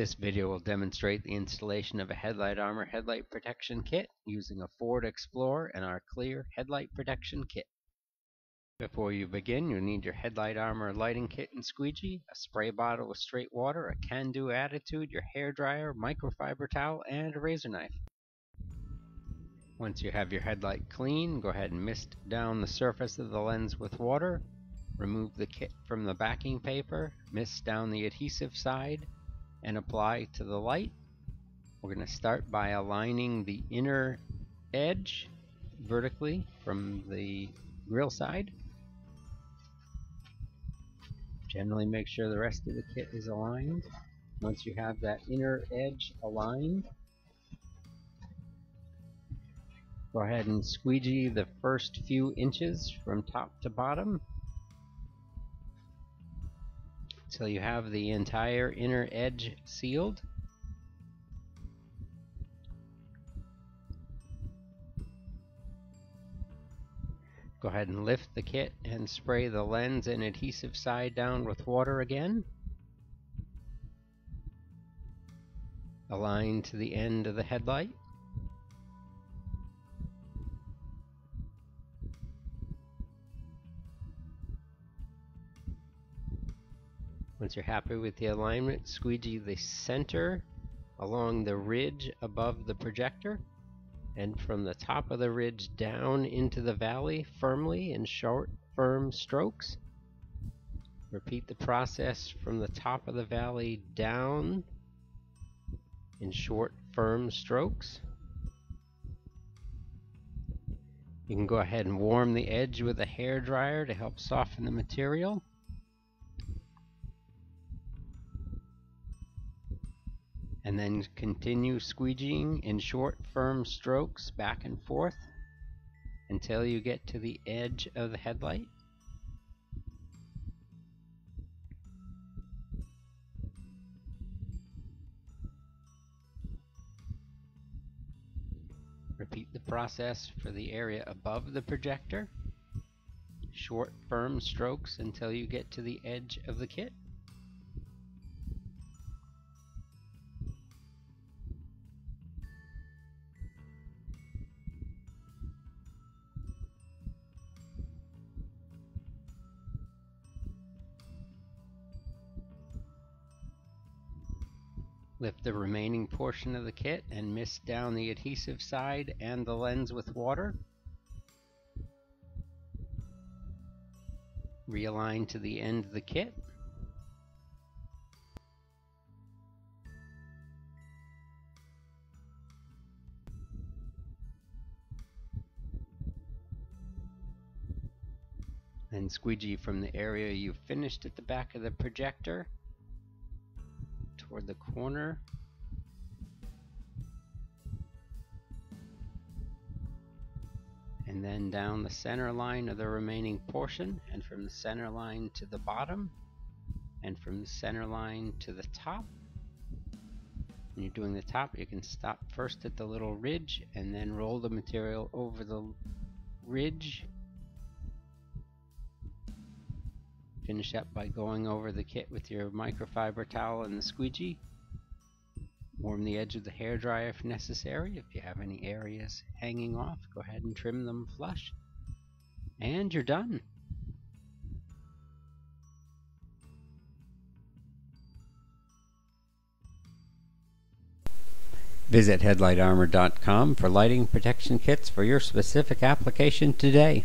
This video will demonstrate the installation of a Headlight Armor headlight protection kit using a Ford Explorer and our clear headlight protection kit. Before you begin, you'll need your Headlight Armor lighting kit and squeegee, a spray bottle with straight water, a can-do attitude, your hairdryer, microfiber towel, and a razor knife. Once you have your headlight clean, go ahead and mist down the surface of the lens with water. Remove the kit from the backing paper, mist down the adhesive side, and apply to the light. We're going to start by aligning the inner edge vertically from the grill side. Generally make sure the rest of the kit is aligned. Once you have that inner edge aligned, go ahead and squeegee the first few inches from top to bottom till you have the entire inner edge sealed. Go ahead and lift the kit and spray the lens and adhesive side down with water again. Align to the end of the headlight. Once you're happy with the alignment, squeegee the center along the ridge above the projector, and from the top of the ridge down into the valley firmly in short, firm strokes. Repeat the process from the top of the valley down in short, firm strokes. You can go ahead and warm the edge with a hairdryer to help soften the material. And then continue squeegeeing in short, firm strokes back and forth until you get to the edge of the headlight. Repeat the process for the area above the projector. Short, firm strokes until you get to the edge of the kit. Lift the remaining portion of the kit and mist down the adhesive side and the lens with water. Realign to the end of the kit. Then squeegee from the area you finished at the back of the projector toward the corner, and then down the center line of the remaining portion, and from the center line to the bottom, and from the center line to the top. When you're doing the top, you can stop first at the little ridge and then roll the material over the ridge. Finish up by going over the kit with your microfiber towel and the squeegee. Warm the edge of the hairdryer if necessary. If you have any areas hanging off, go ahead and trim them flush. And you're done. Visit HeadlightArmor.com for lighting protection kits for your specific application today.